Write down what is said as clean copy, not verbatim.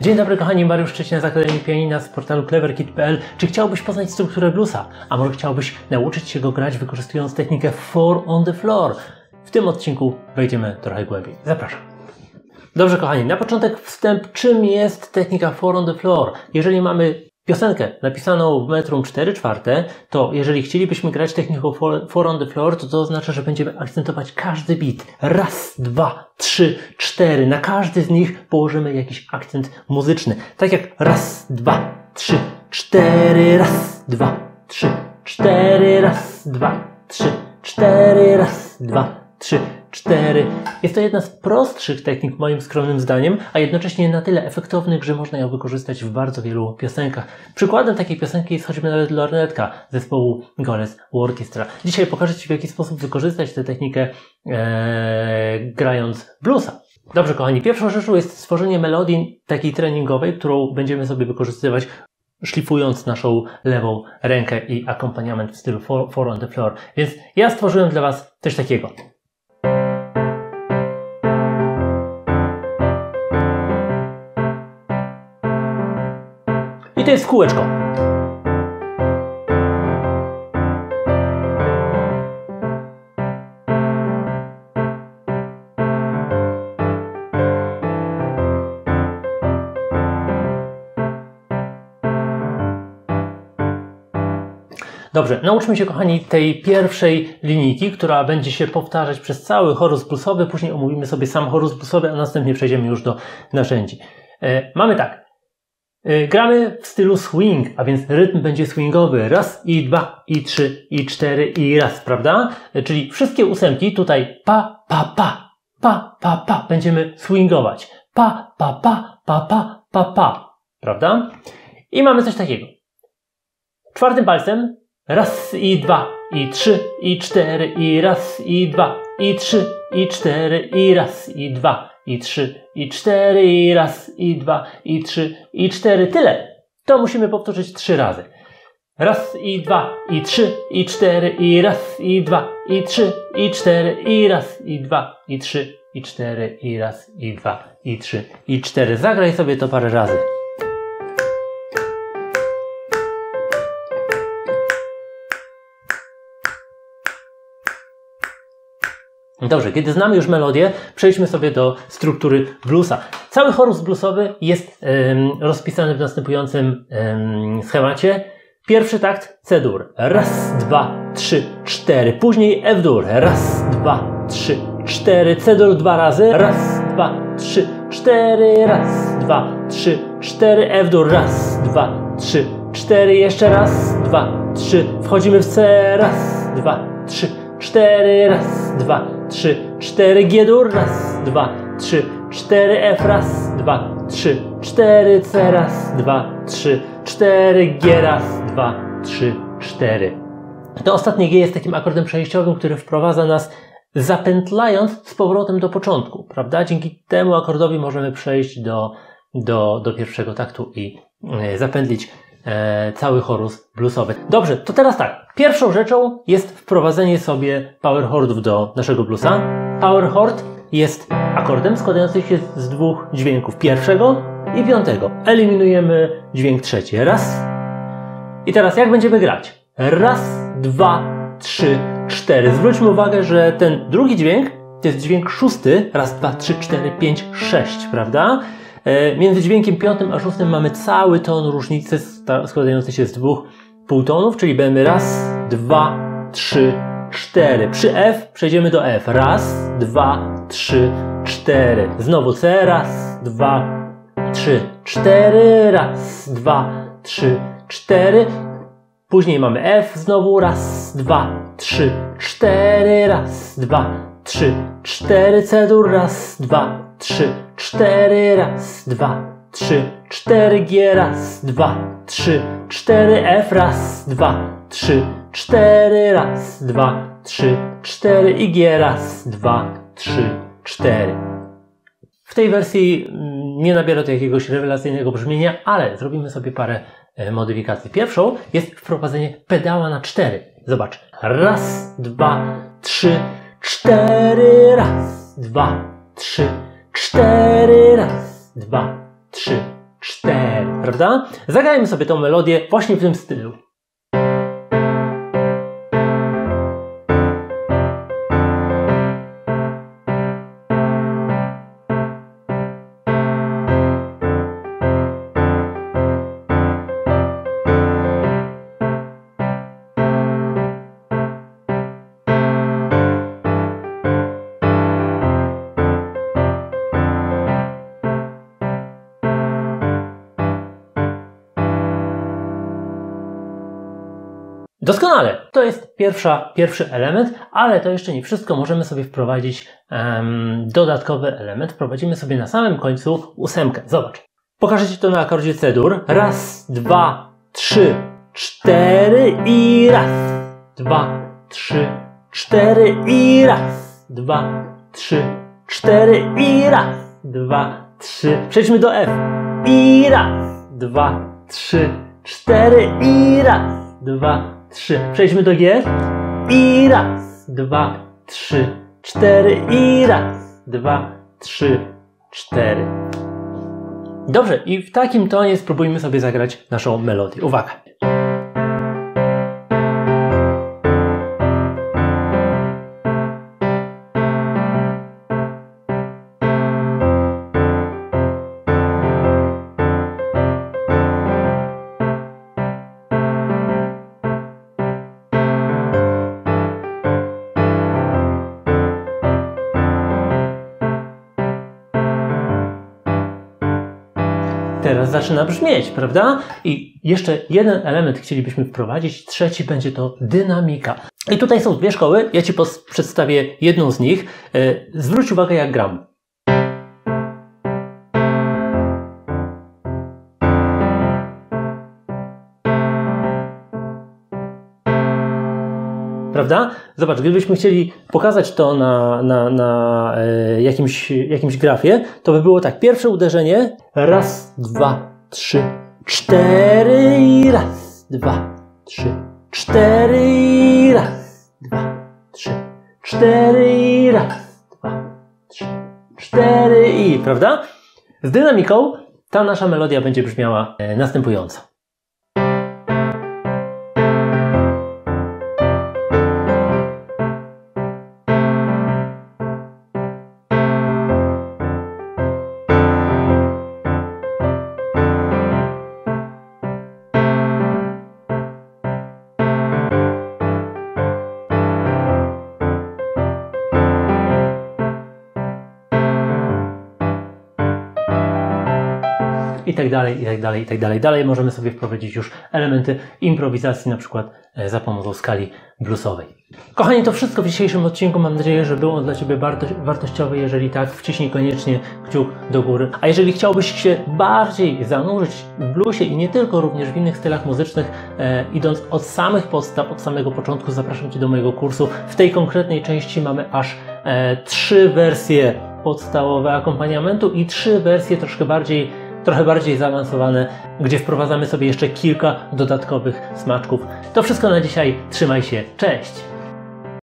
Dzień dobry kochani, Mariusz Szczecin z Akademii Pianina z portalu cleverkit.pl. Czy chciałbyś poznać strukturę bluesa? A może chciałbyś nauczyć się go grać wykorzystując technikę four-on-the-floor? W tym odcinku wejdziemy trochę głębiej. Zapraszam. Dobrze kochani, na początek wstęp, czym jest technika four-on-the-floor? Jeżeli mamy piosenkę napisaną w metrum 4/4, to jeżeli chcielibyśmy grać techniką four-on-the-floor, to oznacza, że będziemy akcentować każdy bit. Raz, dwa, trzy, cztery. Na każdy z nich położymy jakiś akcent muzyczny. Tak jak raz, dwa, trzy, cztery, raz, dwa, trzy, cztery, raz, dwa, trzy, cztery, raz, dwa, trzy, cztery. Jest to jedna z prostszych technik, moim skromnym zdaniem, a jednocześnie na tyle efektownych, że można ją wykorzystać w bardzo wielu piosenkach. Przykładem takiej piosenki jest choćby nawet Lornetka zespołu Goles' Orchestra. Dzisiaj pokażę Ci, w jaki sposób wykorzystać tę technikę grając bluesa. Dobrze, kochani, pierwszą rzeczą jest stworzenie melodii takiej treningowej, którą będziemy sobie wykorzystywać, szlifując naszą lewą rękę i akompaniament w stylu four-on-the-floor. Więc ja stworzyłem dla Was coś takiego. I to jest kółeczko. Dobrze, nauczmy się kochani tej pierwszej linijki, która będzie się powtarzać przez cały chorus bluesowy. Później omówimy sobie sam chorus bluesowy, a następnie przejdziemy już do narzędzi. Mamy tak. Gramy w stylu swing, a więc rytm będzie swingowy. Raz, i dwa, i trzy, i cztery, i raz, prawda? Czyli wszystkie ósemki tutaj pa, pa, pa, pa, pa, pa będziemy swingować. Pa, pa, pa, pa, pa, pa, pa, prawda? I mamy coś takiego. Czwartym palcem raz, i dwa, i trzy, i cztery, i raz, i dwa, i trzy, i cztery, i raz, i dwa, i trzy, i cztery, i raz, i dwa, i trzy, i cztery. Tyle! To musimy powtórzyć 3 razy. Raz, i dwa, i trzy, i cztery, i raz, i dwa, i trzy, i cztery, i raz, i dwa, i trzy, i cztery, i raz, i dwa, i trzy, i cztery. Zagraj sobie to parę razy. Dobrze, kiedy znamy już melodię, przejdźmy sobie do struktury bluesa. Cały chorus bluesowy jest rozpisany w następującym schemacie. Pierwszy takt C-dur. Raz, dwa, trzy, cztery. Później F-dur. Raz, dwa, trzy, cztery. C-dur 2 razy. Raz, dwa, trzy, cztery. Raz, dwa, trzy, cztery. F-dur. Raz, dwa, trzy, cztery. Jeszcze raz, dwa, trzy. Wchodzimy w C. Raz, dwa, trzy, cztery. Raz, dwa, trzy, cztery. G-dur, raz, dwa, trzy, cztery. F, raz, dwa, trzy, cztery. C, raz, dwa, trzy, cztery. G, raz, dwa, trzy, cztery. To ostatnie G jest takim akordem przejściowym, który wprowadza nas, zapętlając z powrotem do początku, prawda? Dzięki temu akordowi możemy przejść do pierwszego taktu i zapętlić cały chorus bluesowy. Dobrze, to teraz tak. Pierwszą rzeczą jest wprowadzenie sobie power chordów do naszego bluesa. Power chord jest akordem składającym się z 2 dźwięków. Pierwszego i piątego. Eliminujemy dźwięk trzeci. Raz. I teraz jak będziemy grać? Raz, dwa, trzy, cztery. Zwróćmy uwagę, że ten drugi dźwięk to jest dźwięk szósty. Raz, dwa, trzy, cztery, pięć, sześć, prawda? Między dźwiękiem piątym a szóstym mamy cały ton różnicy składający się z 2 półtonów, czyli będziemy raz, dwa, trzy, cztery. Przy F przejdziemy do F. Raz, dwa, trzy, cztery. Znowu C. Raz, dwa, trzy, cztery. Raz, dwa, trzy, cztery. Później mamy F. Znowu raz, dwa, trzy, cztery. Raz, dwa, trzy, cztery. C-dur. Raz, dwa, trzy, cztery, raz, dwa, trzy, cztery, G, raz, dwa, trzy, cztery, F, raz, dwa, trzy, cztery, raz, dwa, trzy, cztery i G, raz, dwa, trzy, cztery. W tej wersji nie nabiera to jakiegoś rewelacyjnego brzmienia, ale zrobimy sobie parę modyfikacji. Pierwszą jest wprowadzenie pedała na 4. Zobacz. Raz, dwa, trzy, cztery, raz, dwa, trzy, cztery, raz, dwa, trzy, Prawda? Zagrajmy sobie tą melodię właśnie w tym stylu. Doskonale, to jest pierwszy element, ale to jeszcze nie wszystko, możemy sobie wprowadzić dodatkowy element, wprowadzimy sobie na samym końcu ósemkę, zobacz. Pokażę Ci to na akordzie C-dur, raz, dwa, trzy, cztery i raz, dwa, trzy, cztery i raz, dwa, trzy, cztery i raz, dwa, trzy, przejdźmy do F i raz, dwa, trzy, cztery i raz, dwa, trzy. Przejdźmy do G. I raz, dwa, trzy, cztery. I raz, dwa, trzy, cztery. Dobrze, i w takim tonie spróbujmy sobie zagrać naszą melodię. Uwaga. Teraz zaczyna brzmieć, prawda? I jeszcze jeden element chcielibyśmy wprowadzić, trzeci będzie to dynamika. I tutaj są dwie szkoły, ja Ci przedstawię jedną z nich. Zwróć uwagę jak gram. Prawda? Zobacz, gdybyśmy chcieli pokazać to na jakimś grafie, to by było tak. Pierwsze uderzenie. Raz, dwa, trzy, cztery i raz, dwa, trzy, cztery i raz, dwa, trzy, cztery i raz, dwa, trzy, cztery i... Prawda? Z dynamiką ta nasza melodia będzie brzmiała następująco. I tak dalej, i tak dalej, i tak dalej. Dalej możemy sobie wprowadzić już elementy improwizacji, na przykład za pomocą skali bluesowej. Kochani, to wszystko w dzisiejszym odcinku. Mam nadzieję, że było on dla Ciebie wartościowy. Jeżeli tak, wciśnij koniecznie kciuk do góry. A jeżeli chciałbyś się bardziej zanurzyć w bluesie i nie tylko, również w innych stylach muzycznych, idąc od samych podstaw, od samego początku, zapraszam Cię do mojego kursu. W tej konkretnej części mamy aż 3 wersje podstawowe akompaniamentu i 3 wersje trochę bardziej zaawansowane, gdzie wprowadzamy sobie jeszcze kilka dodatkowych smaczków. To wszystko na dzisiaj. Trzymaj się. Cześć!